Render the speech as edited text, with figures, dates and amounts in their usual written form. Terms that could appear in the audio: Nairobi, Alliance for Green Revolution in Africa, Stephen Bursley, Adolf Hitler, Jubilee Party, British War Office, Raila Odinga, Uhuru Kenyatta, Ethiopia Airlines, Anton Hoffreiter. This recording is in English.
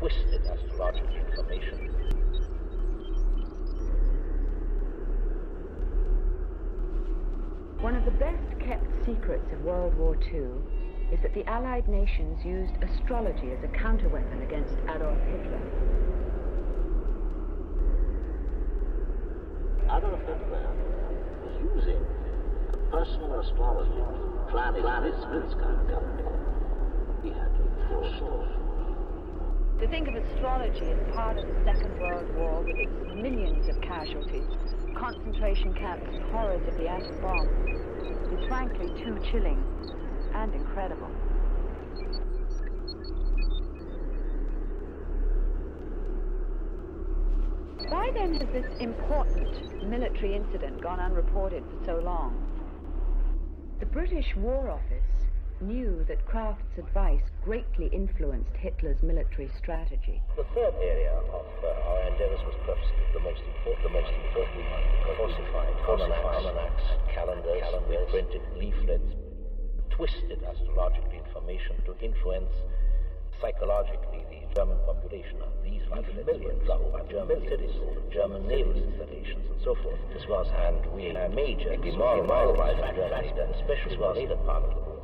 twisted astrological information. One of the best-kept secrets of World War II is that the Allied nations used astrology as a counterweapon against Adolf Hitler. Adolf Hitler was using personal astrology to plan his He had to foresaw. To think of astrology as part of the Second World War with its millions of casualties, concentration camps and horrors of the atom bomb is frankly too chilling and incredible. Why then has this important military incident gone unreported for so long? The British War Office knew that Krafft's advice greatly influenced Hitler's military strategy. The third area of our endeavours was perhaps the most important one. Falsified almanacs, calendars, printed leaflets, twisted astrological information to influence psychologically the German population. These were millions of German cities, German naval installations and so forth. This was and we a major demoralizing factor, especially as well as the part of the war.